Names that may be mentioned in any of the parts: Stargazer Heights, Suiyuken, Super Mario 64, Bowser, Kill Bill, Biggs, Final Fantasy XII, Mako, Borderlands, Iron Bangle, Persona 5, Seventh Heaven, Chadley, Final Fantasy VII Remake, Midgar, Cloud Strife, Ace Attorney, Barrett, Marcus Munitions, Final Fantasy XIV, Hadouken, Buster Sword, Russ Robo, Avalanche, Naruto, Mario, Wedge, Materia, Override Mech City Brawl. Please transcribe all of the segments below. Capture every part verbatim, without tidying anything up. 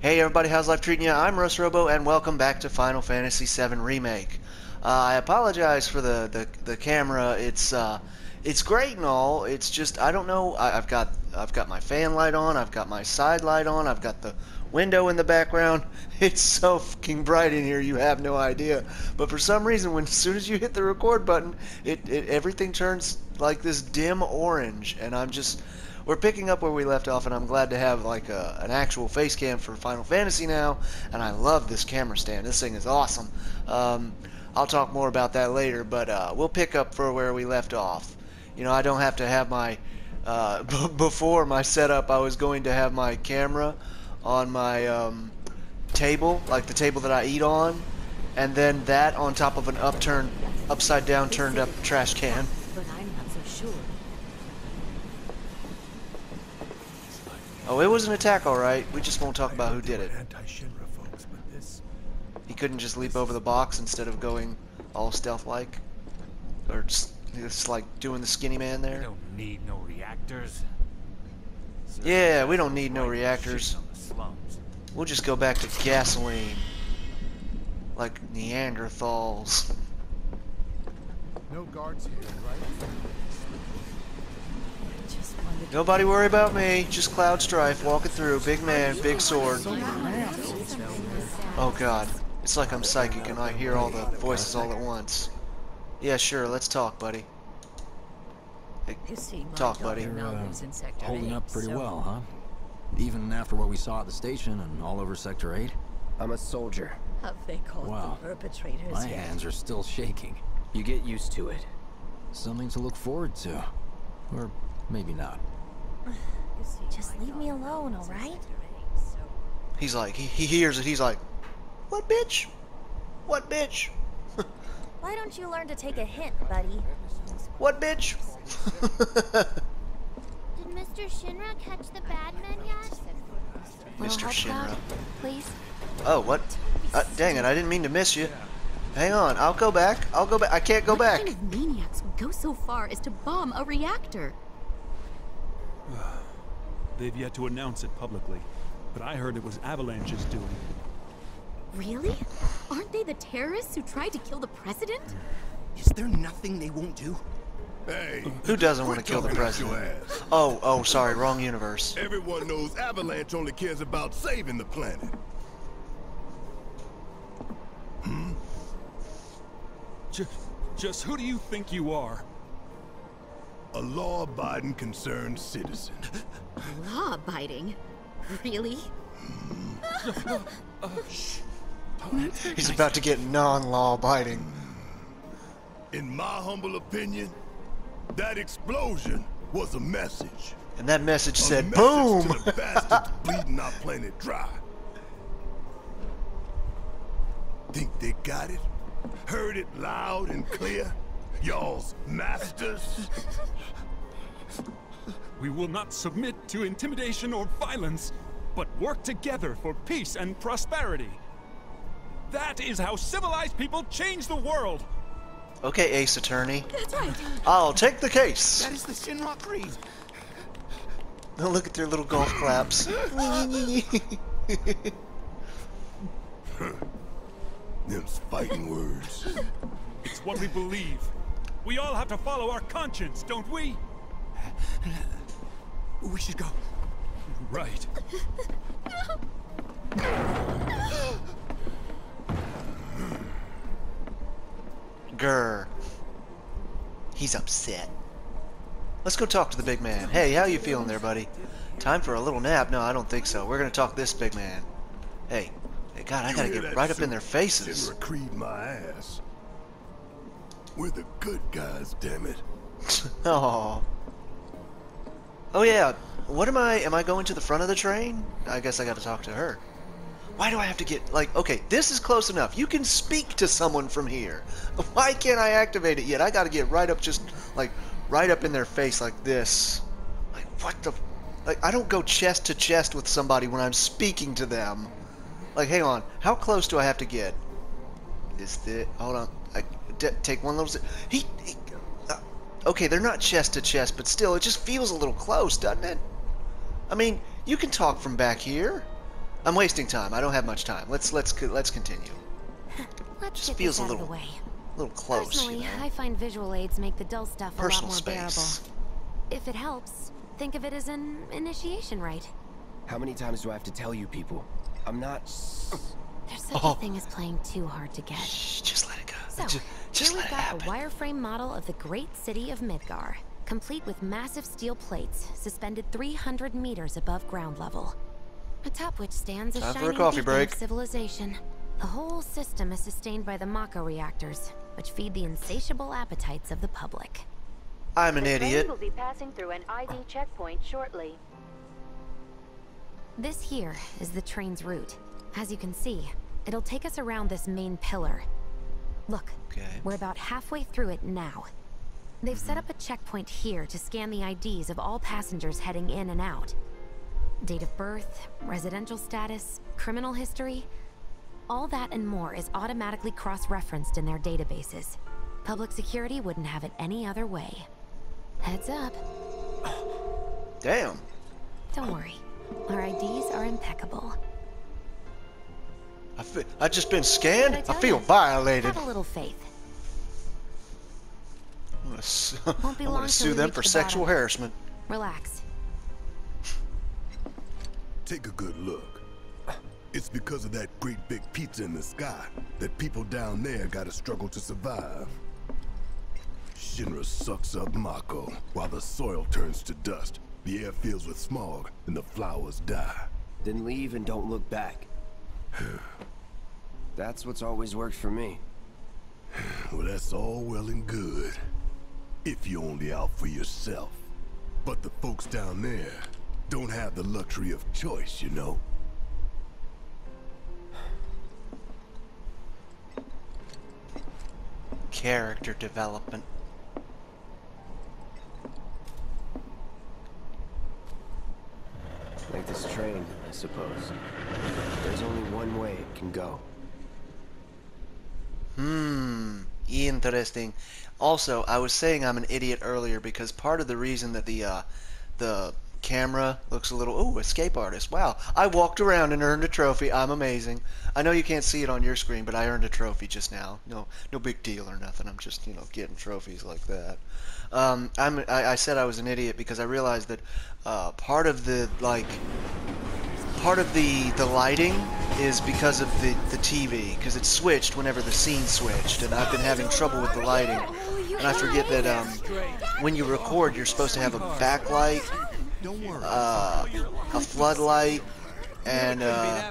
Hey everybody, how's life treating you? I'm Russ Robo, and welcome back to Final Fantasy seven Remake. Uh, I apologize for the, the the camera. It's uh, it's great and all. It's just I don't know. I, I've got I've got my fan light on. I've got my side light on. I've got the window in the background. It's so fucking bright in here. You have no idea. But for some reason, when as soon as you hit the record button, it, it everything turns like this dim orange, and I'm just. We're picking up where we left off, and I'm glad to have like a, an actual face cam for Final Fantasy now, and I love this camera stand. This thing is awesome. Um, I'll talk more about that later, but uh, we'll pick up for where we left off. You know, I don't have to have my... Uh, b before my setup, I was going to have my camera on my um, table, like the table that I eat on, and then that on top of an upturned, upside-down, turned-up trash can. Oh, it was an attack, all right. We just won't talk about who did it. He couldn't just leap over the box instead of going all stealth-like, or just, just like doing the skinny man there. We don't need no reactors. Yeah, we don't need no reactors. We'll just go back to gasoline, like Neanderthals. No guards here, right? Nobody worry about me, just Cloud Strife, walking through, big man, big sword. Oh god, it's like I'm psychic and I hear all the voices all at once. Yeah, sure, let's talk, buddy. Hey, talk, buddy. You're, uh, holding up pretty well, huh? Even after what we saw at the station and all over Sector eight? I'm a soldier. Wow, my hands are still shaking. You get used to it. Something to look forward to. Or maybe not. Just leave me alone, alright? He's like, he, he hears it, he's like, what bitch? What bitch? Why don't you learn to take a hint, buddy? What bitch? Did Mister Shinra catch the bad men yet? Mister Shinra. Please? Oh, what? Uh, dang it, I didn't mean to miss you. Hang on, I'll go back. I'll go back. I can't go back. What kind of maniacs would go so far as to bomb a reactor? They've yet to announce it publicly, but I heard it was Avalanche's doing. Really? Aren't they the terrorists who tried to kill the president? Is there nothing they won't do? Hey, who doesn't want to kill the president? Oh, oh, sorry, wrong universe. Everyone knows Avalanche only cares about saving the planet. Hmm? Just, just who do you think you are? A law-abiding concerned citizen. Law-abiding? Really? He's about to get non-law-abiding. In my humble opinion, that explosion was a message. And that message said, a message boom! To the bastards bleeding our planet dry. Think they got it? Heard it loud and clear? Y'all's masters. We will not submit to intimidation or violence, but work together for peace and prosperity. That is how civilized people change the world. Okay, Ace Attorney. That's right. I'll take the case. That is the Shinra creed. Now look at their little golf claps. Them's fighting words. It's what we believe. We all have to follow our conscience, don't we? We should go. Right. Grr. He's upset. Let's go talk to the big man. Hey, how you feeling there, buddy? Time for a little nap? No, I don't think so. We're gonna talk this big man. Hey. Hey, God, I gotta get right up in their faces. Creed my ass. We're the good guys, damn it. Oh. Oh yeah. What am I? Am I going to the front of the train? I guess I got to talk to her. Why do I have to get like? Okay, this is close enough. You can speak to someone from here. Why can't I activate it yet? I got to get right up, just like right up in their face, like this. Like what the? Like I don't go chest to chest with somebody when I'm speaking to them. Like, hang on. How close do I have to get? Is this? Hold on. I d take one little... He... he uh, okay, they're not chest to chest, but still, it just feels a little close, doesn't it? I mean, you can talk from back here. I'm wasting time. I don't have much time. Let's let's let's continue. Let's just get feels this out a little, of the way. little close. Personally, you know? I find visual aids make the dull stuff Personal a lot more space. bearable. If it helps, think of it as an initiation rite. How many times do I have to tell you people? I'm not. There's such oh. a thing as playing too hard to get. Shh, just let it go. So just, just here we've got happen. a wireframe model of the great city of Midgar, complete with massive steel plates suspended three hundred meters above ground level. Atop which stands a Time shining for a coffee break. civilization. The whole system is sustained by the Mako reactors, which feed the insatiable appetites of the public. I'm an the idiot. Train will be passing through an I D checkpoint shortly. This here is the train's route. As you can see, it'll take us around this main pillar. Look, okay. we're about halfway through it now. They've mm-hmm. set up a checkpoint here to scan the I Ds of all passengers heading in and out. Date of birth, residential status, criminal history, all that and more is automatically cross-referenced in their databases. Public security wouldn't have it any other way. Heads up. Damn. Don't worry. Our I Ds are impeccable. I feel, I've just been scanned. I, I feel you? violated. Have a little faith. I'm gonna su I'm gonna sue them for the sexual bottom. harassment. Relax. Take a good look. It's because of that great big pizza in the sky that people down there gotta struggle to survive. Shinra sucks up Mako while the soil turns to dust, the air fills with smog, and the flowers die. Then leave and don't look back. That's what's always worked for me. Well, that's all well and good if you're only out for yourself. But the folks down there don't have the luxury of choice, you know. Character development. Like this train, I suppose. There's only one way it can go. Hmm. Interesting. Also, I was saying I'm an idiot earlier because part of the reason that the uh, the camera looks a little... Ooh, escape artist. Wow. I walked around and earned a trophy. I'm amazing. I know you can't see it on your screen, but I earned a trophy just now. No no big deal or nothing. I'm just, you know, getting trophies like that. Um, I'm, I, I said I was an idiot because I realized that uh, part of the, like... Part of the, the lighting is because of the, the T V, because it switched whenever the scene switched, and I've been having trouble with the lighting. And I forget that um, when you record, you're supposed to have a backlight, Uh, a floodlight, and uh,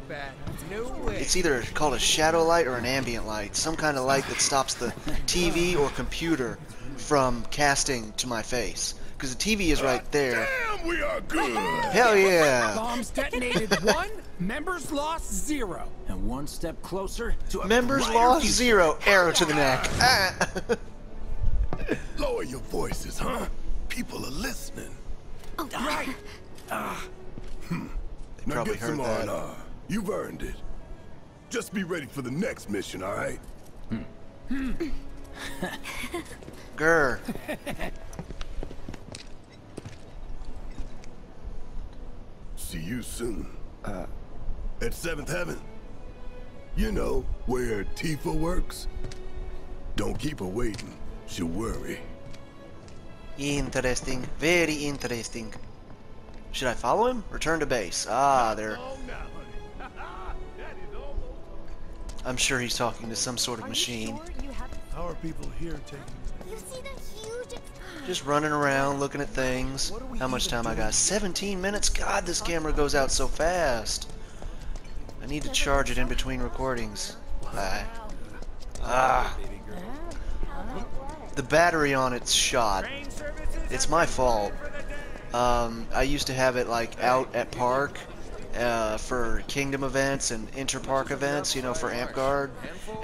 it's either called a shadow light or an ambient light, some kind of light that stops the T V or computer from casting to my face, because the T V is right there. Damn, we are good. Hell yeah! Bombs detonated one, members lost zero, and one step closer to a members lost zero. Arrow to the neck. Ah. Lower your voices, huh? People are listening. Oh. Right. Ah. Hmm. They now probably get heard some that. R and R. You've earned it. Just be ready for the next mission, all right? Hmm. Hmm. Grr. See you soon. Uh. At Seventh Heaven. You know where Tifa works. Don't keep her waiting. She'll worry. Interesting, very interesting. Should I follow him? Return to base. Ah, there. I'm sure he's talking to some sort of machine. How are people here taking? Just running around, looking at things. How much time I got? seventeen minutes. God, this camera goes out so fast. I need to charge it in between recordings. Bye. Ah. The battery on it's shot. It's my fault. Um, I used to have it like out at park uh, for Kingdom events and inter-park events, you know, for Amp Guard.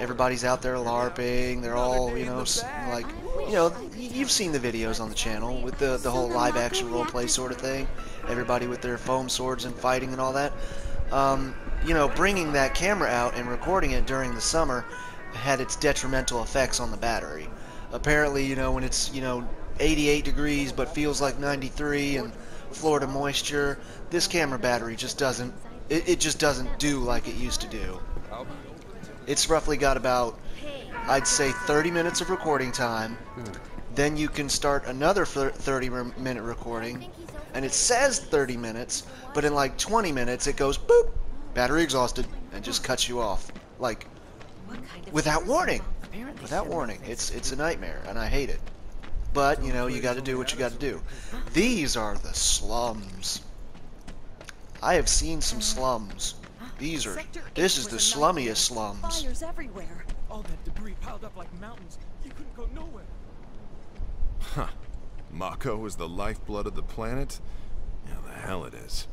Everybody's out there LARPing. They're all, you know, like, you know, you've seen the videos on the channel with the the whole live-action roleplay sort of thing. Everybody with their foam swords and fighting and all that. Um, you know, bringing that camera out and recording it during the summer had its detrimental effects on the battery. Apparently, you know, when it's, you know, eighty-eight degrees but feels like ninety-three and Florida moisture, this camera battery just doesn't it, it just doesn't do like it used to do. It's roughly got about, I'd say, thirty minutes of recording time. Hmm. Then you can start another thirty minute recording, and it says thirty minutes, but in like twenty minutes it goes boop, battery exhausted, and just cuts you off, like without warning. Without warning, it's it's a nightmare, and I hate it. But you know, you got to do what you got to do. These are the slums. I have seen some slums. These are. This is the slummiest slums. Fires everywhere. All that debris piled up like mountains. You couldn't go nowhere. Huh. Mako is the lifeblood of the planet? Yeah, the hell it is.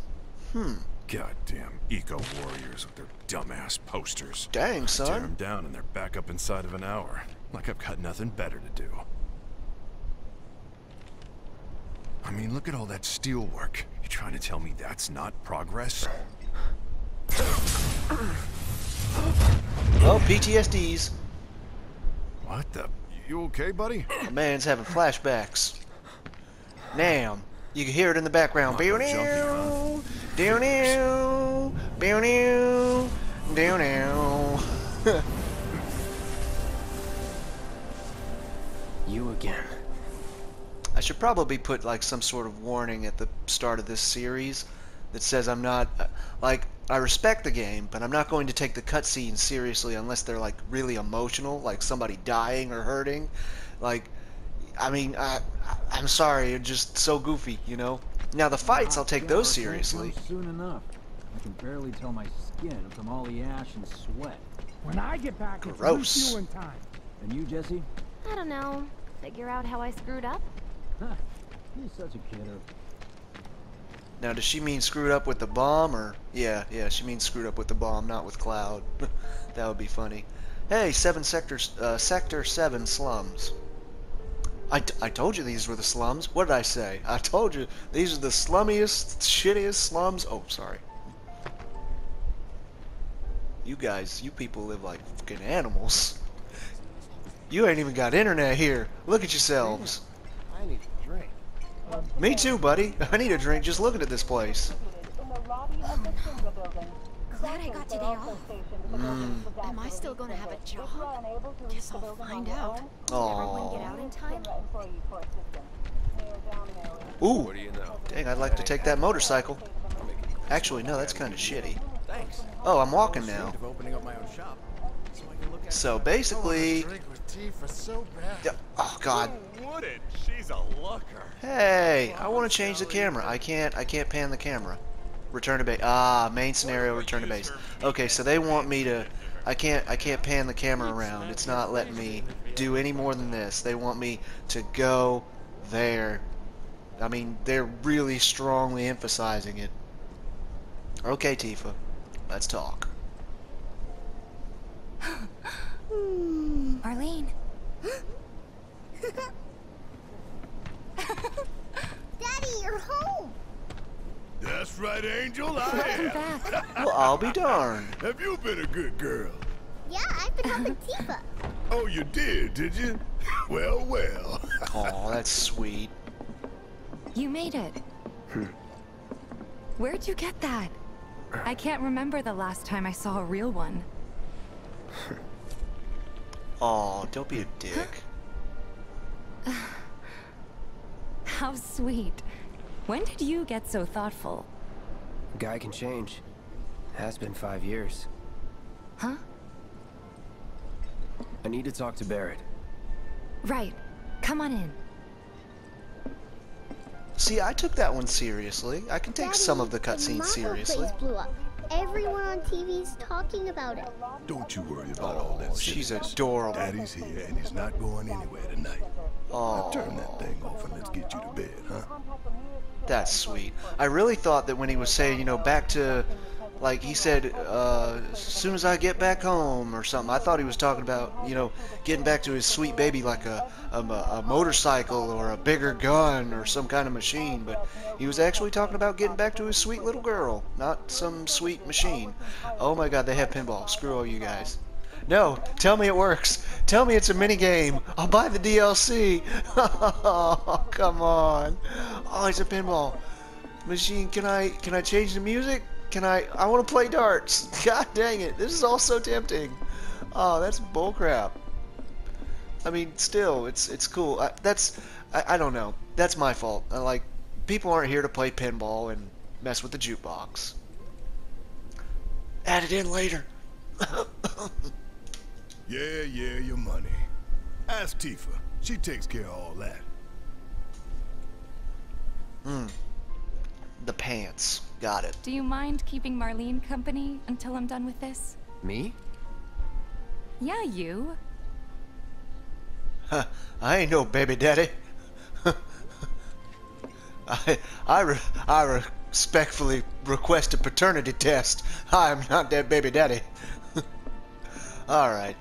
Hmm. Goddamn eco-warriors with their dumbass posters. Dang, son. Tear them down and they're back up inside of an hour. Like I've got nothing better to do. I mean, look at all that steel work. You trying to tell me that's not progress? Oh, P T S Ds. What the... You okay, buddy? The man's having flashbacks. Damn. You can hear it in the background. Down, down, down, down, down. You again. I should probably put like some sort of warning at the start of this series that says I'm not like I respect the game, but I'm not going to take the cutscenes seriously unless they're like really emotional, like somebody dying or hurting. Like, I mean, I, I'm sorry, you're just so goofy, you know. Now the fights, I'll take those seriously. Soon enough, I can barely tell my skin from all the ash and sweat. When I get back, gross. It's refueling time. And you, Jesse? I don't know. Figure out how I screwed up. Huh. You're such a kidder. Now, does she mean screwed up with the bomb, or... Yeah, yeah, she means screwed up with the bomb, not with Cloud. That would be funny. Hey, seven sectors, uh, Sector seven slums. I, t I told you these were the slums. What did I say? I told you these are the slummiest, shittiest slums. Oh, sorry. You guys, you people live like fucking animals. You ain't even got internet here. Look at yourselves. I need a drink. Me too, buddy. I need a drink just looking at this place. Glad I got today off. Mm. Am I still going to have a job? Guess I'll find out. Aww. Everyone get out in time? Ooh. Dang, I'd like to take that motorcycle. Actually, no, that's kind of shitty. Oh, I'm walking now. So basically... Oh, God. She's a looker. Hey, I want to change the camera. I can't I can't pan the camera. Return to base. Ah, main scenario, return to base. Okay, so they want me to I can't I can't pan the camera around. It's not letting me do any more than this. They want me to go there. I mean, they're really strongly emphasizing it. Okay, Tifa. Let's talk. Marlene. Daddy, you're home. That's right, Angel. I am. Back. Well, I'll be darned. Have you been a good girl? Yeah, I've been helping Tifa. Oh, you did, did you? Well, well. Oh, that's sweet. You made it. Hmm. Where'd you get that? I can't remember the last time I saw a real one. Oh, don't be a dick. How sweet. When did you get so thoughtful? Guy can change. Has been five years. Huh? I need to talk to Barrett. Right. Come on in. See, I took that one seriously. I can take Daddy, some of the cutscenes seriously. Blew up. Everyone on T V's talking about it. Don't you worry about oh, all that. She's silliness. Adorable. Daddy's here and he's not going anywhere tonight. Oh. Now turn that thing off and let's get you to bed, huh? That's sweet. I really thought that when he was saying, you know, back to, like he said, uh, as soon as I get back home or something, I thought he was talking about, you know, getting back to his sweet baby like a, a, a motorcycle or a bigger gun or some kind of machine, but he was actually talking about getting back to his sweet little girl, not some sweet machine. Oh my God, they have pinball. Screw all you guys. No, tell me it works. Tell me it's a minigame. I'll buy the D L C. Oh, come on. Oh, it's a pinball machine. Can I can I change the music? Can I? I want to play darts. God dang it. This is all so tempting. Oh, that's bullcrap. I mean, still, it's it's cool. I, that's, I, I don't know. That's my fault. I, like, people aren't here to play pinball and mess with the jukebox. Add it in later. Yeah, yeah, your money. Ask Tifa. She takes care of all that. Hmm. The pants. Got it. Do you mind keeping Marlene company until I'm done with this? Me? Yeah, you. Huh, I ain't no baby daddy. I, I, re I respectfully request a paternity test. I am not that baby daddy. Alright.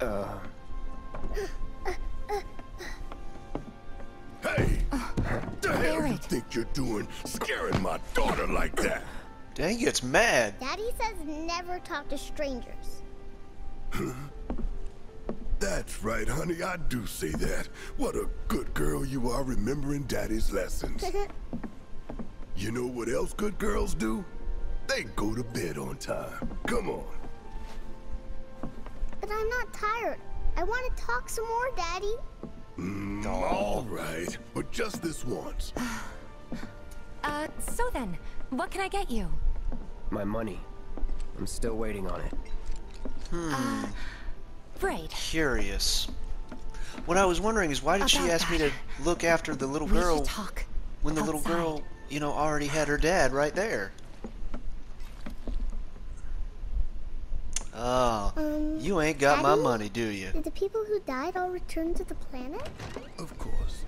Uh. Hey! Uh, the hell you think you're doing scaring my daughter like that? Dang, he gets mad. Daddy says never talk to strangers. Huh? That's right, honey. I do say that. What a good girl you are, remembering Daddy's lessons. You know what else good girls do? They go to bed on time. Come on. But I'm not tired. I want to talk some more, Daddy. Mm, all right, but just this once. Uh, so then, what can I get you? My money. I'm still waiting on it. Hmm. Uh, right. Curious. What I was wondering is why did About she ask that. me to look after the little girl talk when the outside. little girl, you know, already had her dad right there? Oh, um, you ain't got Daddy, my money, do you? Did the people who died all return to the planet? Of course.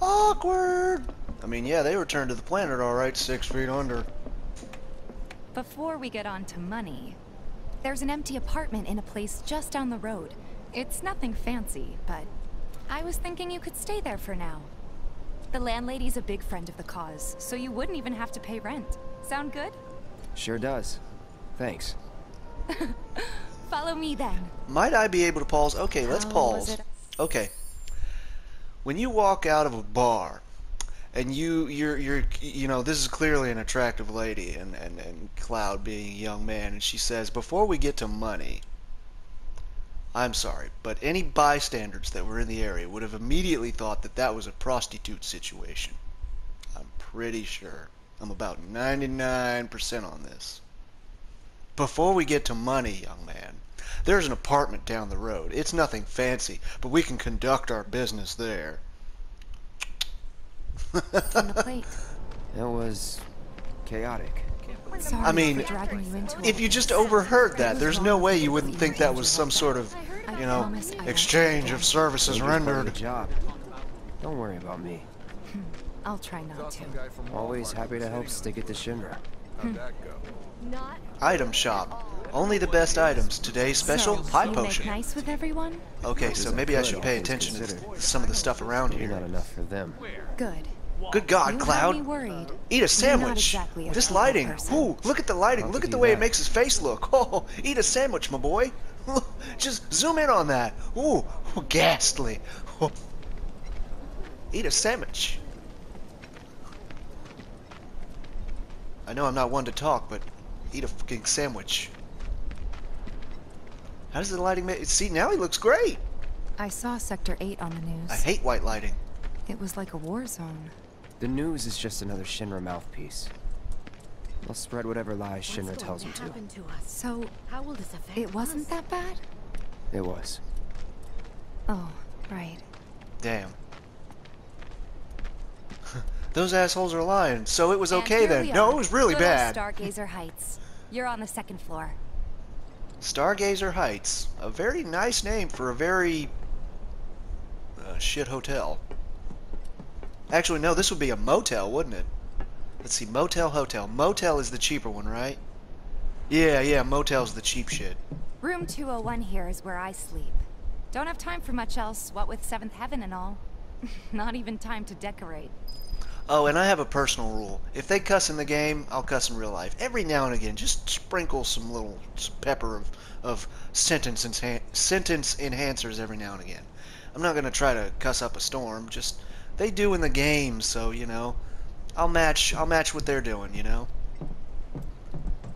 Awkward! I mean, yeah, they returned to the planet, all right, six feet under. Before we get on to money, there's an empty apartment in a place just down the road. It's nothing fancy, but I was thinking you could stay there for now. The landlady's a big friend of the cause, so you wouldn't even have to pay rent. Sound good? Sure does. Thanks. Follow me then. Might I be able to pause? Okay, let's pause. Okay. When you walk out of a bar and you you're you're you know, this is clearly an attractive lady and, and, and Cloud being a young man, and she says, before we get to money, I'm sorry, but any bystanders that were in the area would have immediately thought that that was a prostitute situation. I'm pretty sure. I'm about ninety-nine percent on this. Before we get to money, young man, there's an apartment down the road. It's nothing fancy, but we can conduct our business there. On the plate. That was chaotic. Sorry I mean, if you just overheard that, there's no way you wouldn't think that was some sort of, you know, exchange of services rendered. Job. Don't worry about me. I'll try not to. Always happy to help stick it to Shinra. How'd that go? Item shop. Only the best items. Today's special, high potion. Nice with everyone? Okay, so maybe I should pay attention to some of the stuff around here. Not enough for them. Good. Good God, Cloud. Eat a sandwich. This lighting. Ooh, look at the lighting. Look at the way it makes his face look. Oh, eat a sandwich, my boy. Just zoom in on that. Ooh, ghastly. Eat a sandwich. I know I'm not one to talk, but eat a fucking sandwich. How does the lighting make... See, now he looks great! I saw Sector eight on the news. I hate white lighting. It was like a war zone. The news is just another Shinra mouthpiece. They'll spread whatever lies Shinra tells them to. to us? So, How will this affect it wasn't us? that bad? It was. Oh, right. Damn. Those assholes are lying. So it was okay then. No, it was really bad. Stargazer Heights. You're on the second floor. Stargazer Heights. A very nice name for a very uh, shit hotel. Actually, no, this would be a motel, wouldn't it? Let's see. Motel, hotel. Motel is the cheaper one, right? Yeah, yeah. Motel's the cheap shit. Room two oh one here is where I sleep. Don't have time for much else, what with Seventh Heaven and all. Not even time to decorate. Oh, and I have a personal rule. If they cuss in the game, I'll cuss in real life. Every now and again, just sprinkle some little pepper of, of sentence, enhan sentence enhancers every now and again. I'm not going to try to cuss up a storm. Just, they do in the game, so, you know, I'll match. I'll match what they're doing. You know.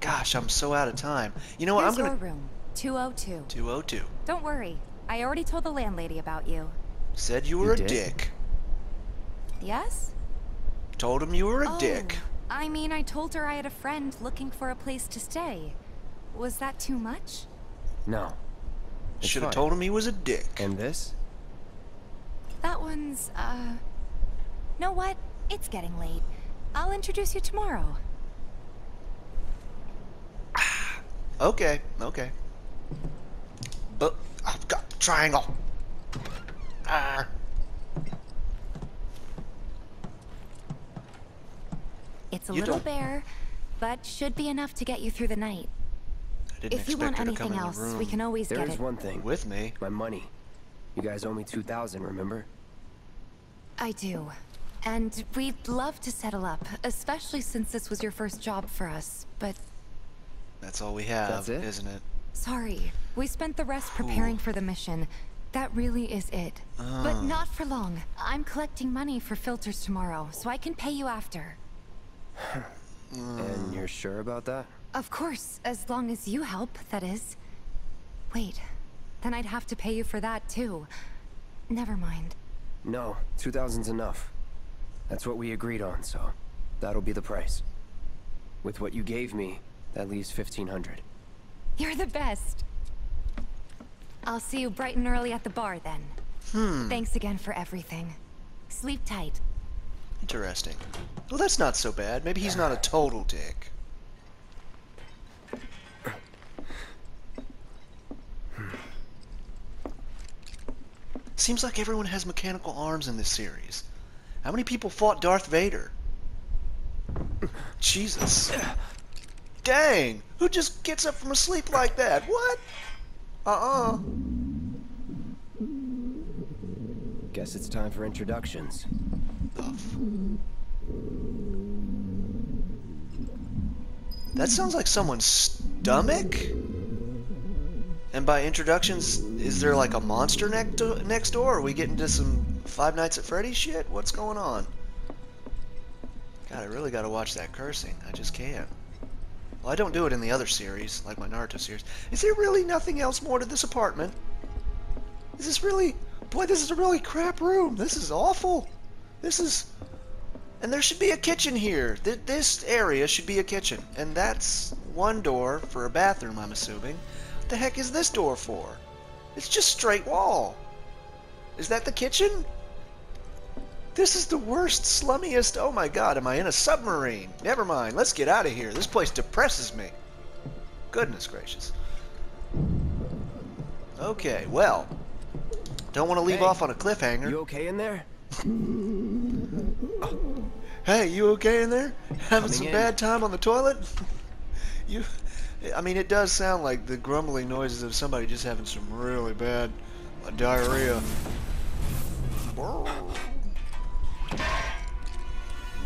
Gosh, I'm so out of time. You know what? Here's I'm gonna. Your room. two oh two. two oh two. Don't worry. I already told the landlady about you. Said you were you a dick. Yes? Told him you were a oh, dick. I mean, I told her I had a friend looking for a place to stay. Was that too much? No. Should have told him he was a dick. And this? That one's, uh... know what? It's getting late. I'll introduce you tomorrow. Okay, okay. But I've got a triangle. Uh. It's a you little don't... bare, but should be enough to get you through the night. I didn't if you want anything else, we can always there get it. There is one thing with me. My money. You guys owe me two thousand, remember? I do, and we'd love to settle up, especially since this was your first job for us. But. That's all we have, it? Isn't it? Sorry, we spent the rest preparing Ooh. For the mission. That really is it. Oh. But not for long. I'm collecting money for filters tomorrow, so I can pay you after. And you're sure about that? Of course, as long as you help, that is. Wait, then I'd have to pay you for that too. Never mind. No, two thousand's enough. That's what we agreed on, so that'll be the price. With what you gave me, that leaves fifteen hundred. You're the best. I'll see you bright and early at the bar then. Hmm. Thanks again for everything. Sleep tight. Interesting. Well, that's not so bad. Maybe he's not a total dick. Seems like everyone has mechanical arms in this series. How many people fought Darth Vader? Jesus. Dang! Who just gets up from asleep like that? What? Uh-uh. Guess it's time for introductions. That sounds like someone's stomach? And by introductions, is there like a monster next next door? Are we getting to some Five Nights at Freddy's shit? What's going on? God, I really gotta watch that cursing. I just can't. Well, I don't do it in the other series, like my Naruto series. Is there really nothing else more to this apartment? Is this really... Boy, this is a really crap room. This is awful. This is... And there should be a kitchen here. Th this area should be a kitchen. And that's one door for a bathroom, I'm assuming. What the heck is this door for? It's just straight wall. Is that the kitchen? This is the worst, slummiest... Oh my god, am I in a submarine? Never mind, let's get out of here. This place depresses me. Goodness gracious. Okay, well. Don't want to leave hey, off on a cliffhanger. You okay in there? Oh. Hey, you okay in there? Having Coming some in. bad time on the toilet? you, I mean, it does sound like the grumbling noises of somebody just having some really bad uh, diarrhea.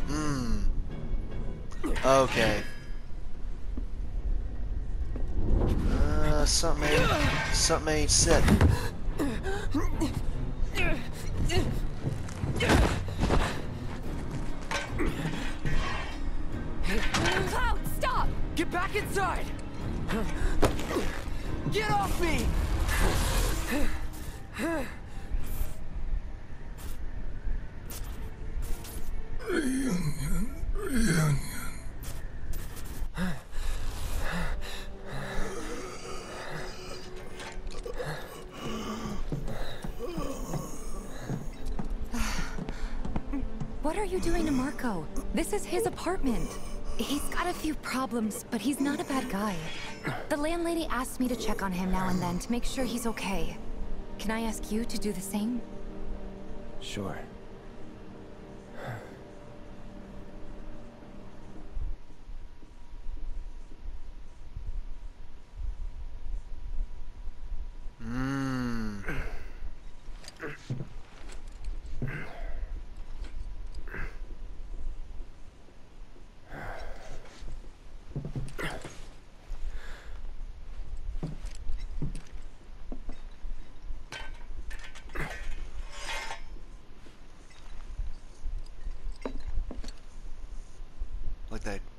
Mmm. Okay. Uh, something ain't, something ain't set. Cloud, stop! Get back inside! Get off me! Reunion, reunion. What are you doing to Marco? This is his apartment. He's got a few problems, but he's not a bad guy. The landlady asked me to check on him now and then to make sure he's okay. Can I ask you to do the same? Sure.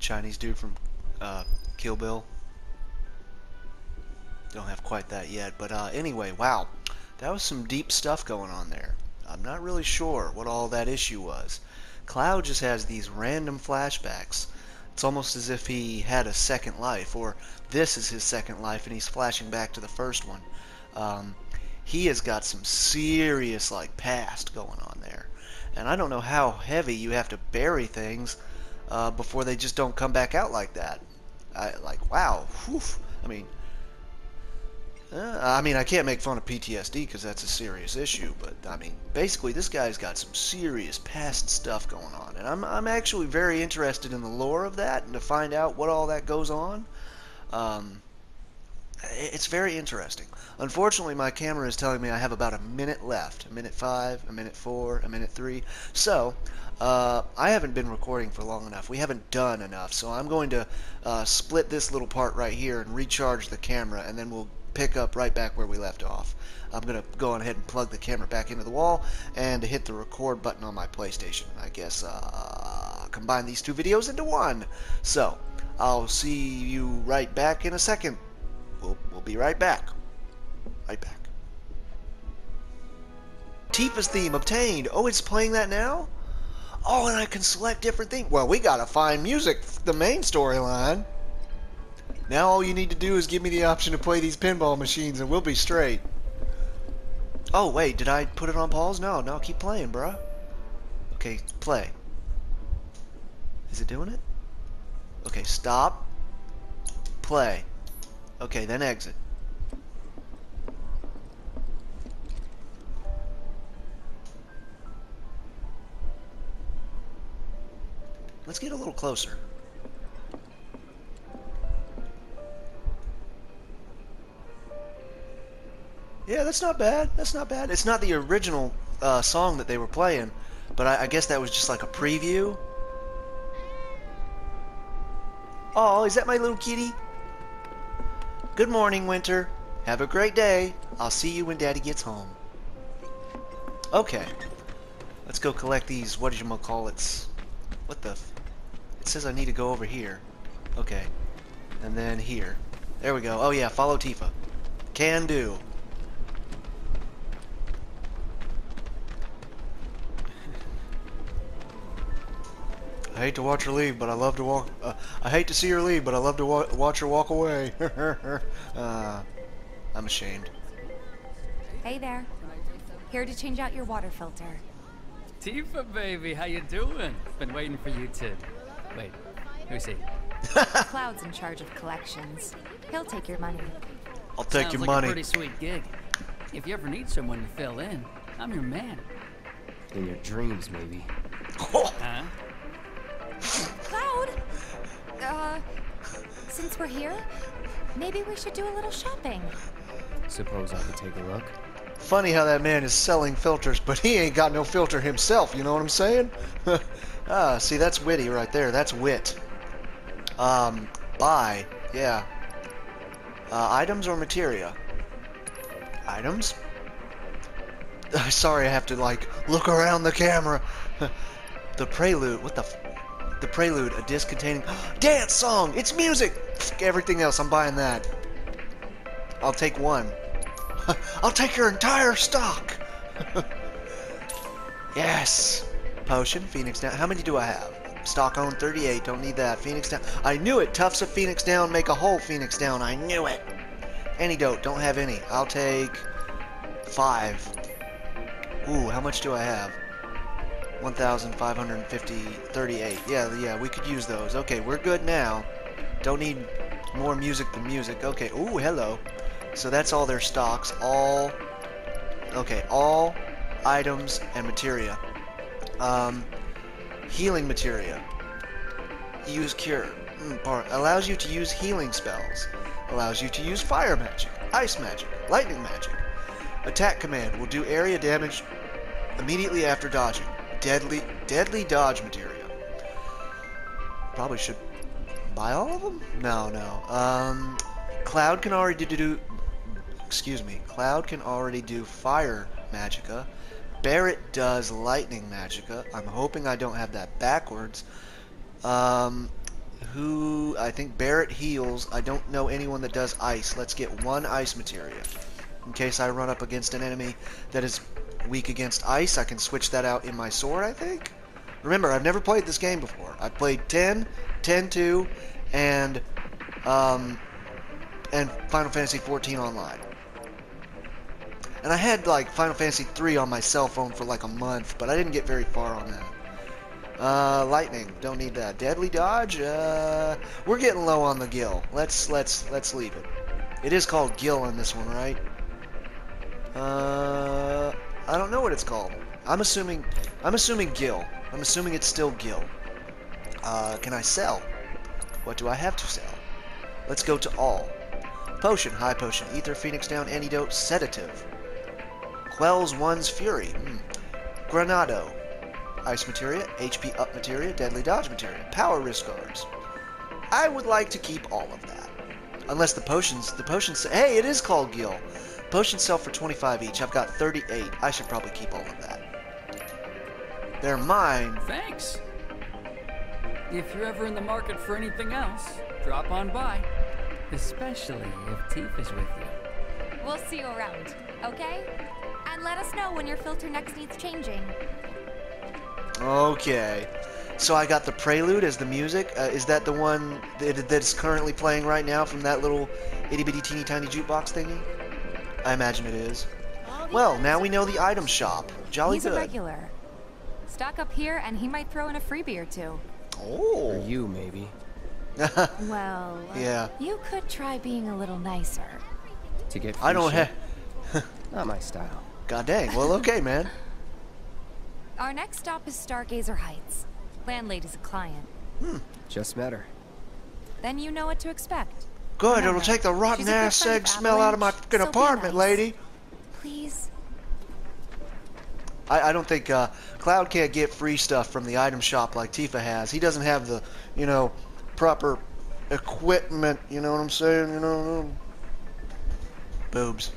Chinese dude from uh, Kill Bill. Don't have quite that yet, but uh, anyway, wow, that was some deep stuff going on there. I'm not really sure what all that issue was. Cloud just has these random flashbacks. It's almost as if he had a second life, or this is his second life, and he's flashing back to the first one. Um, he has got some serious, like, past going on there. And I don't know how heavy you have to bury things uh, before they just don't come back out like that. I, like, wow, whew. I mean, uh, I mean, I can't make fun of P T S D because that's a serious issue, but, I mean, basically this guy's got some serious past stuff going on. And I'm, I'm actually very interested in the lore of that and to find out what all that goes on. Um, it's very interesting. Unfortunately, my camera is telling me I have about a minute left. A minute five, a minute four, a minute three. So, uh, I haven't been recording for long enough. We haven't done enough. So I'm going to uh, split this little part right here and recharge the camera, and then we'll pick up right back where we left off. I'm going to go on ahead and plug the camera back into the wall and hit the record button on my PlayStation. I guess uh, combine these two videos into one. So, I'll see you right back in a second. We'll, we'll be right back. Right back. Tifa's theme obtained. Oh, it's playing that now? Oh, and I can select different themes. Well, we gotta find music for the main storyline. Now all you need to do is give me the option to play these pinball machines and we'll be straight. Oh, wait, did I put it on pause? No, no, keep playing, bruh. Okay, play. Is it doing it? Okay, stop. Play. Okay, then exit. Let's get a little closer. Yeah, that's not bad. That's not bad. It's not the original uh, song that they were playing, but I, I guess that was just like a preview. Oh, is that my little kitty? Good morning, Winter. Have a great day. I'll see you when Daddy gets home. Okay. Let's go collect these whatchamacallits. What the f... It says I need to go over here. Okay. And then here. There we go. Oh yeah, follow Tifa. Can do. I hate to watch her leave, but I love to walk... Uh, I hate to see her leave, but I love to wa watch her walk away. uh, I'm ashamed. Hey there. Here to change out your water filter. Tifa, baby, how you doing? Been waiting for you to... Wait, who's he? Cloud's in charge of collections. He'll take your money. I'll take Sounds your like money. A pretty sweet gig. If you ever need someone to fill in, I'm your man. In your dreams, maybe. Oh. Huh? Cloud! Uh, since we're here, maybe we should do a little shopping. Suppose I could take a look. Funny how that man is selling filters, but he ain't got no filter himself, you know what I'm saying? Ah, see, that's witty right there. That's wit. Um, buy. Yeah. Uh, items or materia? Items? Sorry, I have to, like, look around the camera. The prelude. What the f... The prelude, a disc containing dance song. It's music. Everything else, I'm buying that. I'll take one. I'll take your entire stock. Yes. Potion, Phoenix Down. How many do I have? Stock on thirty-eight. Don't need that. Phoenix Down. I knew it. Tufts of Phoenix Down make a whole Phoenix Down. I knew it. Antidote. Don't have any. I'll take five. Ooh, how much do I have? one thousand five hundred fifty, thirty-eight. Yeah, yeah, we could use those. Okay, we're good now. Don't need more music than music. Okay, ooh, hello. So that's all their stocks. All, okay, all items and materia. Um, healing materia. Use cure. Mm, allows you to use healing spells. Allows you to use fire magic, ice magic, lightning magic. Attack command will do area damage immediately after dodging. Deadly, deadly dodge material. Probably should buy all of them? No, no. Um, Cloud can already do, do, excuse me, Cloud can already do fire magicka. Barrett does lightning magicka. I'm hoping I don't have that backwards. Um, Who, I think Barrett heals. I don't know anyone that does ice. Let's get one ice materia. In case I run up against an enemy that is weak against ice, I can switch that out in my sword, I think. Remember, I've never played this game before. I've played ten, ten two, and, um, and Final Fantasy fourteen online. And I had, like, Final Fantasy three on my cell phone for, like, a month, but I didn't get very far on that. Uh, lightning, don't need that. Deadly dodge, uh, we're getting low on the gill. Let's, let's, let's leave it. It is called gill in this one, right? Uh, I don't know what it's called. I'm assuming, I'm assuming gill. I'm assuming it's still gill. Uh, can I sell? What do I have to sell? Let's go to all. Potion, high potion, ether, phoenix down, antidote, sedative. Quells one's fury. Mm. Granado. Ice materia, H P up materia, deadly dodge materia, power wrist guards. I would like to keep all of that. Unless the potions, the potions, hey, it is called Gil. Potions sell for twenty-five each. I've got thirty-eight. I should probably keep all of that. They're mine. Thanks. If you're ever in the market for anything else, drop on by. Especially if Tifa's with you. We'll see you around, okay? And let us know when your filter next needs changing. Okay, so I got the prelude as the music. Uh, is that the one that, that's currently playing right now from that little itty-bitty teeny-tiny jukebox thingy? I imagine it is. Well, now we know the item shop. Jolly good. He's a regular. Stock up here, and he might throw in a freebie or two. Oh. Or you, maybe. Well, yeah. You could try being a little nicer. To get I don't have... Not my style. God dang. Well, okay, man. Our next stop is Stargazer Heights. Landlady's a client. Hmm. Just met her. Then you know what to expect. Good. Remember, it'll take the rotten ass egg smell out of my fucking so apartment, nice. Lady. Please. I, I don't think uh, Cloud can't get free stuff from the item shop like Tifa has. He doesn't have the, you know, proper equipment. You know what I'm saying? You know. Boobs.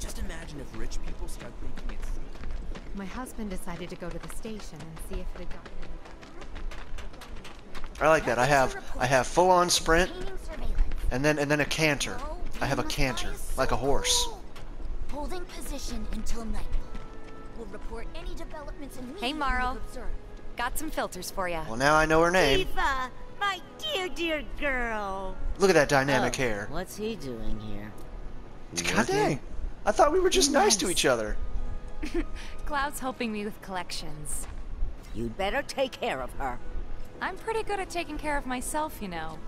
Just imagine if rich people start thinking. My husband decided to go to the station and see if it had gotten any... I like that. I have I have full-on sprint, and then and then a canter. I have a canter like a horse. Holding position until night. We'll report any developments in... Hey, Marl. Got some filters for you. Well, now I know her name. Tifa, my dear dear girl. Look at that dynamic oh, hair. What's he doing here? God dang! I thought we were just nice, nice to each other. Cloud's helping me with collections. You'd better take care of her. I'm pretty good at taking care of myself, you know.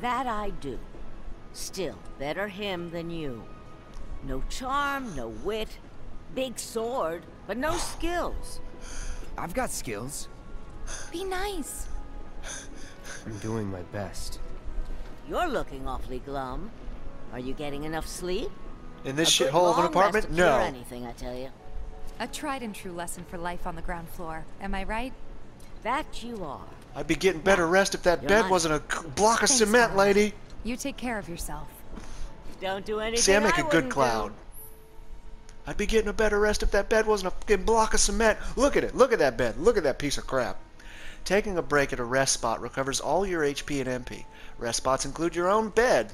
That I do. Still, better him than you. No charm, no wit, big sword, but no skills. I've got skills. Be nice. I'm doing my best. You're looking awfully glum. Are you getting enough sleep? In this shithole of an apartment? No. Anything, I tell you. A tried and true lesson for life on the ground floor. Am I right? That you are. I'd be getting better rest if that bed wasn't a block of cement, lady. You take care of yourself. Don't do anything. See, I make a good Cloud. I'd be getting a better rest if that bed wasn't a fucking block of cement. Look at it. Look at that bed. Look at that piece of crap. Taking a break at a rest spot recovers all your H P and M P. Rest spots include your own bed.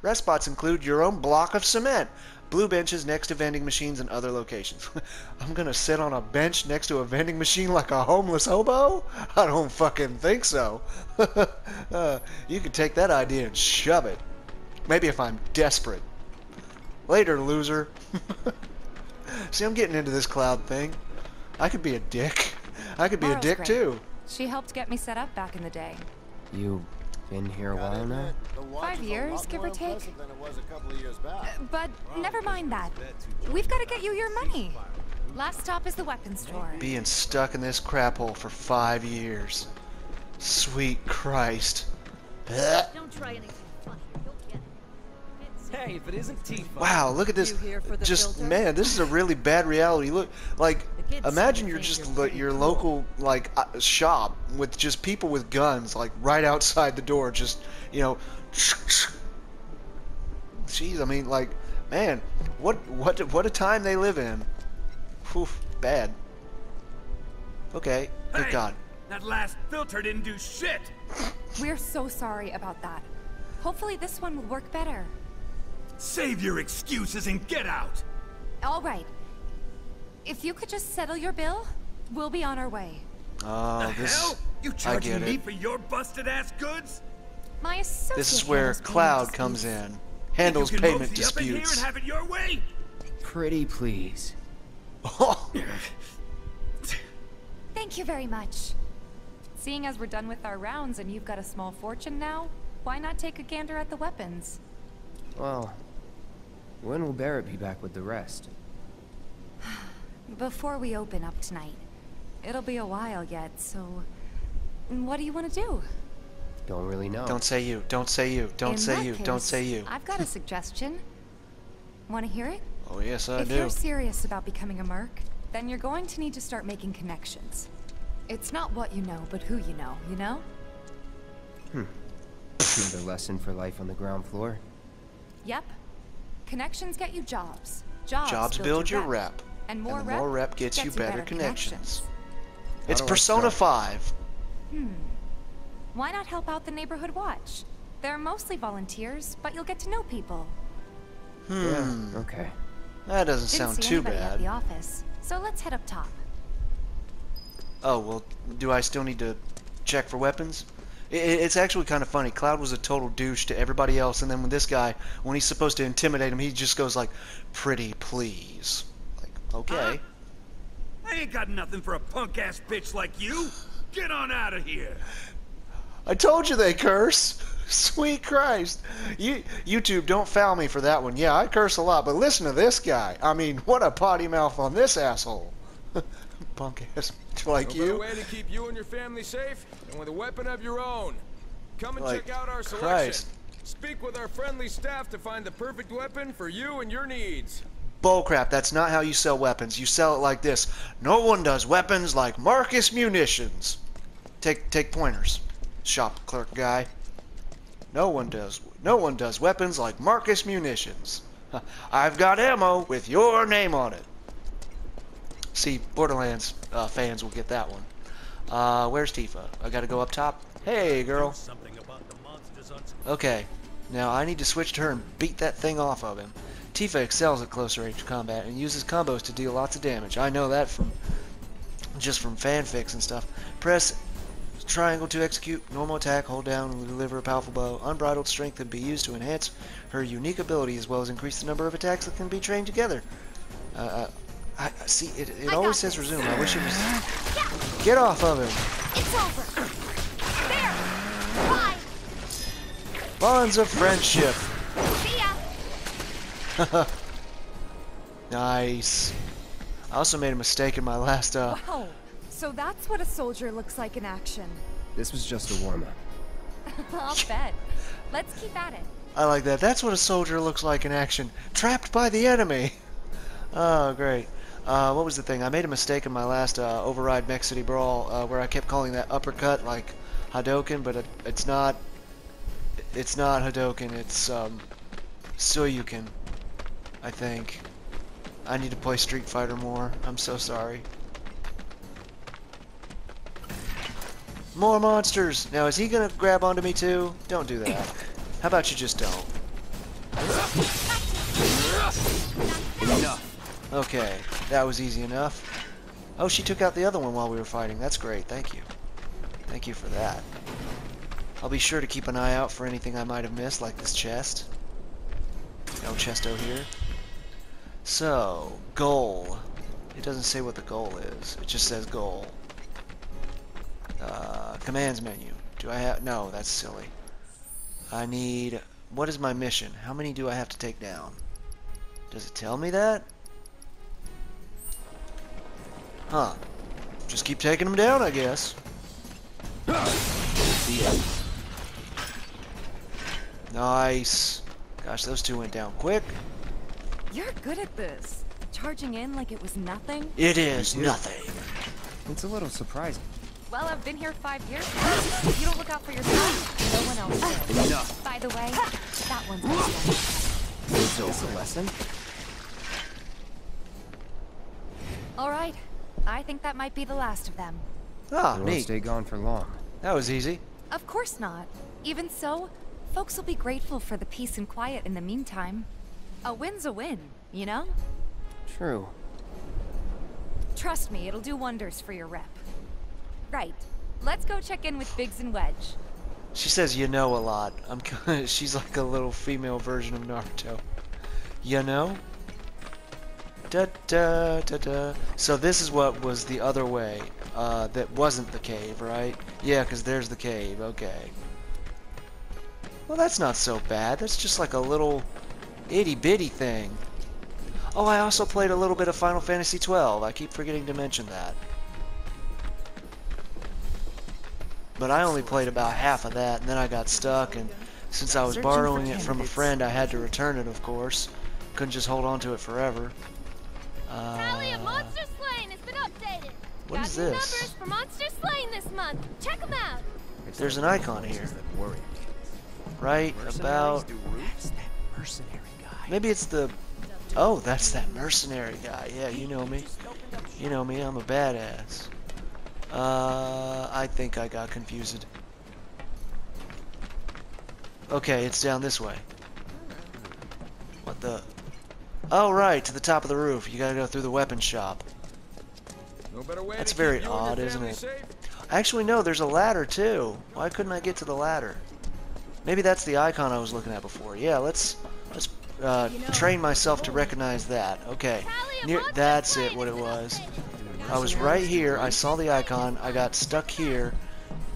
Rest spots include your own block of cement. Blue benches next to vending machines and other locations. I'm gonna sit on a bench next to a vending machine like a homeless hobo? I don't fucking think so. uh, you can take that idea and shove it. Maybe if I'm desperate. Later, loser. See, I'm getting into this Cloud thing. I could be a dick. I could be Marl's a dick, great. too. She helped get me set up back in the day. You been here a while now? Five years, give or take. Uh, but never mind that. We've got to get you your money. Last stop is the weapons store. Being stuck in this crap hole for five years. Sweet Christ. Don't try anything funny. You'll get it. Hey, if it isn't Tifa. Wow, look at this. Just man, this is a really bad reality. Look, like. Imagine you're just lo your local like uh, shop with just people with guns like right outside the door, just you know. Jeez, I mean, like, man, what what what a time they live in. Oof, bad. Okay, good hey, God. That last filter didn't do shit. We're so sorry about that. Hopefully this one will work better. Save your excuses and get out! All right. If you could just settle your bill, we'll be on our way. Oh, the this... hell? You charging me for your busted-ass goods? My associate This is where Cloud comes in. Handles payment disputes. Have it your way? Pretty please. Thank you very much. Seeing as we're done with our rounds and you've got a small fortune now, why not take a gander at the weapons? Well, when will Barrett be back with the rest? Before we open up tonight. It'll be a while yet, so... What do you want to do? Don't really know. Don't say you. Don't say you. Don't say you. Don't say you. I've got a suggestion. Want to hear it? Oh, yes, I do. If you're serious about becoming a merc, then you're going to need to start making connections. It's not what you know, but who you know, you know? Hmm. Another lesson for life on the ground floor. Yep. Connections get you jobs. Jobs, jobs build, build your rep. rep. And more and rep, more rep gets, gets you better, better connections. connections. It's Persona five. Hmm. Why not help out the neighborhood watch? They're mostly volunteers, but you'll get to know people. Hmm. Yeah, okay. That doesn't Didn't sound see too bad. At the office, so let's head up top. Oh, well, do I still need to check for weapons? It, it's actually kind of funny. Cloud was a total douche to everybody else, and then when this guy, when he's supposed to intimidate him, he just goes like, pretty please. Like, okay. Uh, I ain't got nothing for a punk-ass bitch like you. Get on out of here. I told you they curse. Sweet Christ. You, YouTube, don't foul me for that one. Yeah, I curse a lot, but listen to this guy. I mean, what a potty mouth on this asshole. Punk ass like no you. No way to keep you and your family safe and with a weapon of your own. Come and like check out our selection. Christ. Speak with our friendly staff to find the perfect weapon for you and your needs. Bullcrap, that's not how you sell weapons. You sell it like this. No one does weapons like Marcus Munitions. Take take pointers. Shop clerk guy. No one does. No one does weapons like Marcus Munitions. I've got ammo with your name on it. See, Borderlands uh, fans will get that one. Uh, where's Tifa? I gotta go up top. Hey, girl. Okay. Now I need to switch to her and beat that thing off of him. Tifa excels at close range combat and uses combos to deal lots of damage. I know that from just from fanfics and stuff. Press triangle to execute, normal attack, hold down, and deliver a powerful blow. Unbridled strength can be used to enhance her unique ability as well as increase the number of attacks that can be trained together. Uh, I, I see, it, it always says resume. I wish it was... Yeah. Get off of him! It's over! There! Bye! Bonds of friendship! See ya! Nice. I also made a mistake in my last, uh... Wow. So that's what a soldier looks like in action. This was just a warm-up. I'll bet. Let's keep at it. I like that. That's what a soldier looks like in action. Trapped by the enemy. Oh, great. Uh, what was the thing? I made a mistake in my last uh, Override Mech City Brawl uh, where I kept calling that uppercut like Hadouken, but it, it's not... It's not Hadouken. It's um, Suiyuken, I think. I need to play Street Fighter more. I'm so sorry. More monsters! Now, is he gonna grab onto me too? Don't do that. How about you just don't? Enough. Okay, that was easy enough. Oh, she took out the other one while we were fighting. That's great, thank you. Thank you for that. I'll be sure to keep an eye out for anything I might have missed, like this chest. No chest over here. So, goal. It doesn't say what the goal is. It just says goal. Uh, commands menu. Do I have... No, that's silly. I need... What is my mission? How many do I have to take down? Does it tell me that? Huh. Just keep taking them down, I guess. Nice. Gosh, those two went down quick. You're good at this. Charging in like it was nothing? It is nothing. It's a little surprising. Well, I've been here five years now. You don't look out for yourself, no one else will. No. By the way, that one's awesome. Is this a lesson? All right. I think that might be the last of them. Ah, neat. They won't stay gone for long. That was easy. Of course not. Even so, folks will be grateful for the peace and quiet in the meantime. A win's a win, you know? True. Trust me, it'll do wonders for your rep. Right. Let's go check in with Biggs and Wedge. She says you know a lot. I'm she's like a little female version of Naruto. You know? Da da da da. So this is what was the other way. Uh, that wasn't the cave, right? Yeah, because there's the cave. Okay. Well, that's not so bad. That's just like a little itty-bitty thing. Oh, I also played a little bit of Final Fantasy twelve. I keep forgetting to mention that. But I only played about half of that, and then I got stuck, and since I was borrowing it from a friend, I had to return it, of course. Couldn't just hold on to it forever. Uh, Tally of monster slain has been updated. What is this? Numbers for monster slain this month. Check them out. There's an icon here. Right about... That's that mercenary guy. Maybe it's the... Oh, that's that mercenary guy. Yeah, you know me. You know me, I'm a badass. Uh, I think I got confused. Okay, it's down this way. What the... Oh, right, to the top of the roof. You gotta go through the weapon shop. No better way. That's very odd, isn't it? Safe. Actually, no, there's a ladder, too. Why couldn't I get to the ladder? Maybe that's the icon I was looking at before. Yeah, let's... let's Uh, train myself to recognize that. Okay, Near, that's it, what it was. I was right here, I saw the icon, I got stuck here,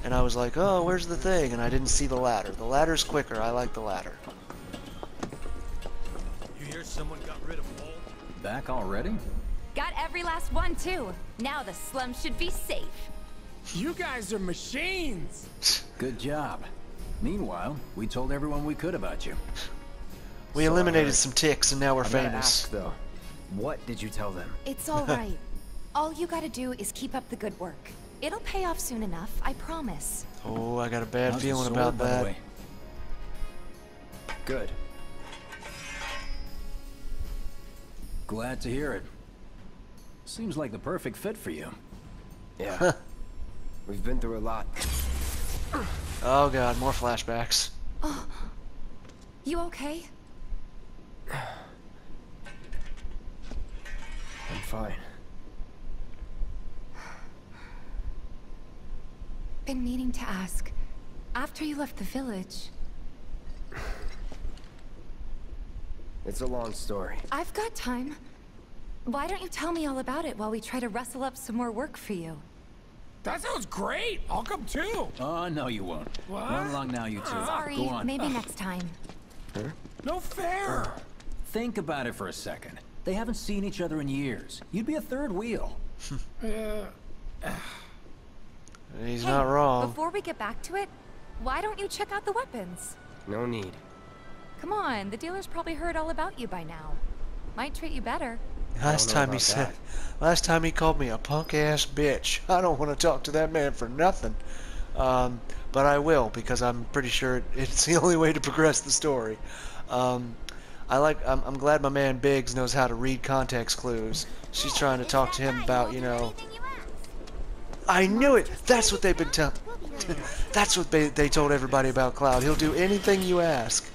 and I was like, oh, where's the thing? And I didn't see the ladder. The ladder's quicker, I like the ladder. You hear someone got rid of all? Back already? Got every last one, too. Now the slum should be safe. You guys are machines! Good job. Meanwhile, we told everyone we could about you. We eliminated some ticks, and now we're famous. I'm gonna ask, though, what did you tell them? It's all right. All you gotta do is keep up the good work. It'll pay off soon enough, I promise. Oh, I got a bad How's feeling the sword, about that. By the way? Good. Glad to hear it. Seems like the perfect fit for you. Yeah. We've been through a lot. Oh God, more flashbacks. Oh, you okay? I'm fine. Been meaning to ask. After you left the village... It's a long story. I've got time. Why don't you tell me all about it while we try to rustle up some more work for you? That sounds great! I'll come too! Oh, no you won't. What? Run along now, you two. Sorry, go on. Maybe next time. Huh? No fair! Think about it for a second. They haven't seen each other in years. You'd be a third wheel. He's hey, not wrong. Before we get back to it, why don't you check out the weapons? No need. Come on, the dealer's probably heard all about you by now. Might treat you better. Last time he that. said, last time he called me a punk-ass bitch. I don't want to talk to that man for nothing. Um, but I will, because I'm pretty sure it's the only way to progress the story. Um, I like. I'm, I'm glad my man Biggs knows how to read context clues. She's trying to talk to him about, you know. I knew it. That's what they've been telling. That's what they they told everybody about Cloud. He'll do anything you ask.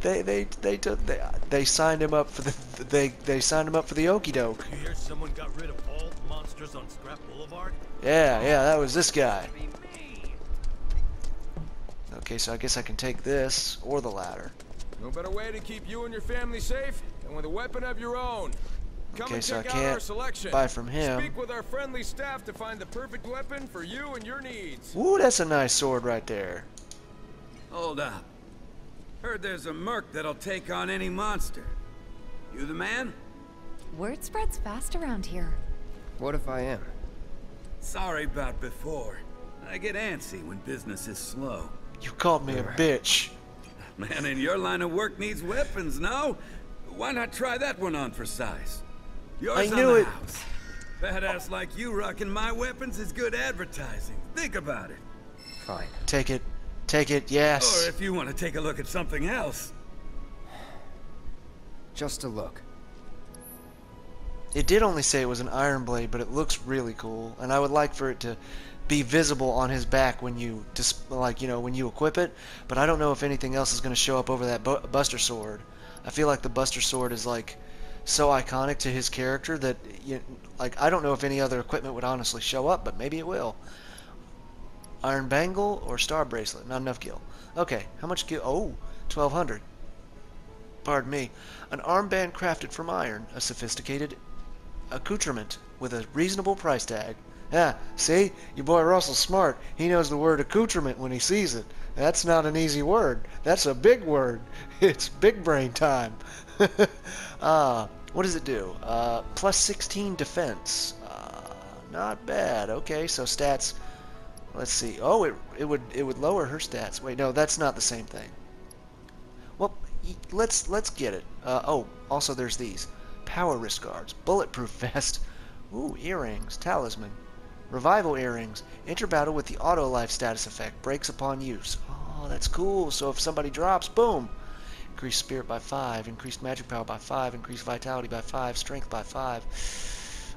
They they they took they, they signed him up for the they they signed him up for the okie doke. You hear someone got rid of all the monsters on Scrap Boulevard? Yeah, yeah, that was this guy. Okay, so I guess I can take this or the ladder. No better way to keep you and your family safe than with a weapon of your own. Come okay, and so check I can't out our selection. Buy from him. Speak with our friendly staff to find the perfect weapon for you and your needs. Ooh, that's a nice sword right there. Hold up. Heard there's a merc that'll take on any monster. You the man? Word spreads fast around here. What if I am? Sorry about before. I get antsy when business is slow. You called me a bitch. Man, in your line of work needs weapons, no? Why not try that one on for size? Yours I knew on the it. House. Badass oh. like you rocking my weapons is good advertising. Think about it. Fine. Take it. Take it, yes. Or if you want to take a look at something else. Just a look. It did only say it was an iron blade, but it looks really cool. And I would like for it to... be visible on his back when you dis like you know when you equip it. But I don't know if anything else is going to show up over that bu Buster Sword. I feel like the Buster Sword is like so iconic to his character that you, like I don't know if any other equipment would honestly show up, but maybe it will. Iron Bangle or Star Bracelet? Not enough gil. Okay, how much gil? Oh, twelve hundred. Pardon me. An armband crafted from iron, a sophisticated accoutrement with a reasonable price tag. Yeah, see? Your boy Russell's smart. He knows the word accoutrement when he sees it. That's not an easy word. That's a big word. It's big brain time. uh, what does it do? Uh, plus sixteen defense. Uh, not bad. Okay, so stats... Let's see. Oh, it it would it would lower her stats. Wait, no, that's not the same thing. Well, let's let's get it. Uh, oh, also there's these power wrist guards, bulletproof vest, ooh, earrings, talisman, revival earrings. Enter battle with the auto life status effect. Breaks upon use. Oh, that's cool. So if somebody drops, boom. Increased spirit by five. Increased magic power by five. Increased vitality by five. Strength by five.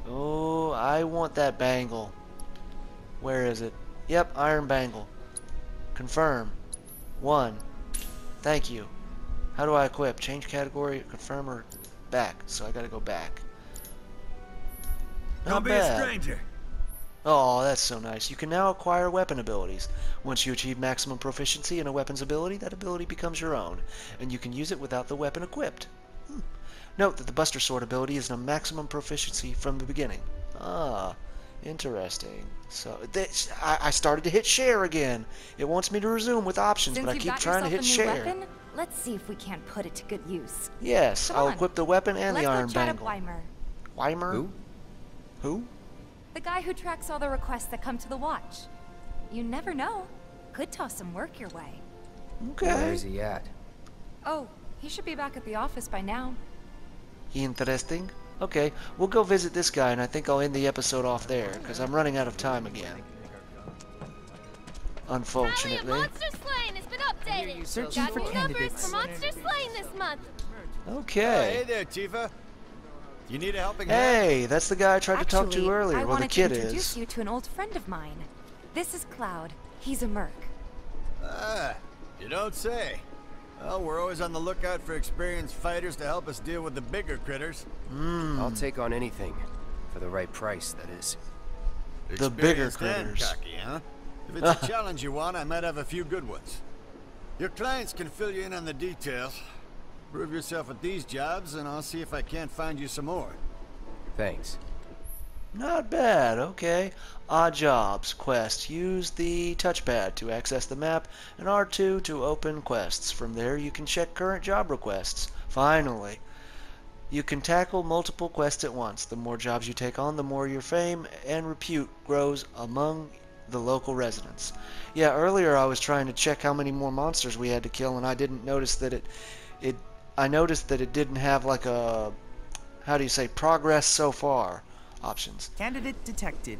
Oh, I want that bangle. Where is it? Yep, Iron Bangle. Confirm. One. Thank you. How do I equip? Change category, confirm, or back. So I gotta go back. Not bad. Be a stranger. Oh, that's so nice. You can now acquire weapon abilities. Once you achieve maximum proficiency in a weapon's ability, that ability becomes your own, and you can use it without the weapon equipped. Hmm. Note that the Buster Sword ability is a maximum proficiency from the beginning. Ah. Interesting. So this, I, I started to hit share again. It wants me to resume with options, Since but I keep trying to hit share. Weapon, let's see if we can't put it to good use. Yes, Come I'll on. equip the weapon and let's the iron bangle. Weimer. Weimer? Who? Who? The guy who tracks all the requests that come to the watch. You never know. Could toss some work your way. Okay. Where's he at? Oh, he should be back at the office by now. Interesting. Okay, we'll go visit this guy, and I think I'll end the episode off there, because I'm running out of time again. Unfortunately. Monster Slain has been updated. Searching for candidates for Monster Slain this month. Okay. Hey there, Tifa. You need a helping hand? Hey, that's the guy I tried Actually, to talk to earlier. I well, the kid is. I wanted to introduce you to an old friend of mine. This is Cloud. He's a merc. Ah, you don't say. Well, we're always on the lookout for experienced fighters to help us deal with the bigger critters. Mm. I'll take on anything. For the right price, that is. The bigger critters. Cocky, huh? If it's a challenge you want, I might have a few good ones. Your clients can fill you in on the details. Prove yourself at these jobs, and I'll see if I can't find you some more. Thanks. Not bad, okay. Odd jobs, quest. Use the touchpad to access the map and R two to open quests. From there you can check current job requests. Finally. You can tackle multiple quests at once. The more jobs you take on, the more your fame and repute grows among the local residents. Yeah, earlier I was trying to check how many more monsters we had to kill, and I didn't notice that it it I noticed that it didn't have like a how do you say progress so far. Options. Candidate detected.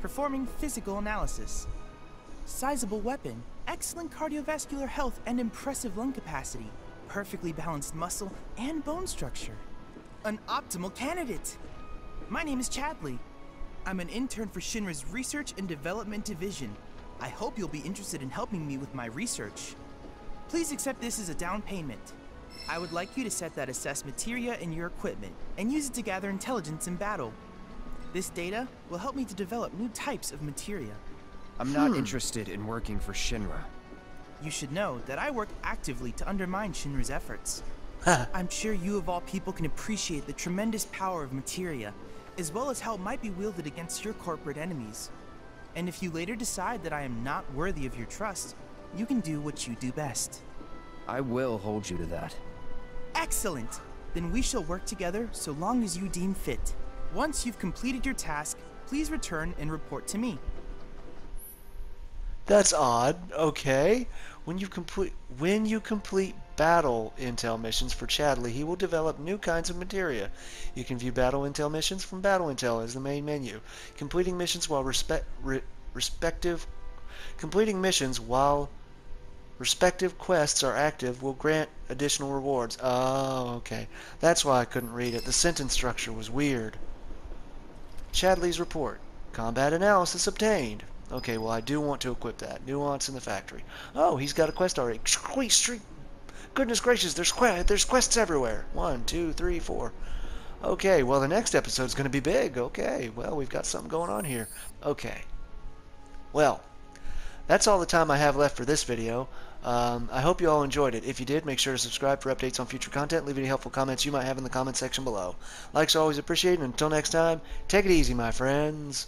Performing physical analysis. Sizable weapon. Excellent cardiovascular health and impressive lung capacity. Perfectly balanced muscle and bone structure. An optimal candidate. My name is Chadley. I'm an intern for Shinra's Research and Development Division. I hope you'll be interested in helping me with my research. Please accept this as a down payment. I would like you to set that assess materia in your equipment and use it to gather intelligence in battle. This data will help me to develop new types of materia. I'm not hmm. interested in working for Shinra. You should know that I work actively to undermine Shinra's efforts. I'm sure you of all people can appreciate the tremendous power of materia, as well as how it might be wielded against your corporate enemies. And if you later decide that I am not worthy of your trust, you can do what you do best. I will hold you to that. Excellent! Then we shall work together so long as you deem fit. Once you've completed your task, please return and report to me. That's odd. Okay. When you complete when you complete battle intel missions for Chadley, he will develop new kinds of materia. You can view battle intel missions from Battle Intel as the main menu. Completing missions while respect re, respective completing missions while respective quests are active will grant additional rewards. Oh, okay. That's why I couldn't read it. The sentence structure was weird. Chadley's report. Combat analysis obtained. Okay, well, I do want to equip that. Nuance in the factory. Oh, he's got a quest already. Goodness gracious, there's que there's quests everywhere. One, two, three, four. Okay, well, the next episode's going to be big. Okay, well, we've got something going on here. Okay. Well, that's all the time I have left for this video. Um, I hope you all enjoyed it. If you did, make sure to subscribe for updates on future content. Leave any helpful comments you might have in the comment section below. Likes are always appreciated. Until next time, take it easy, my friends.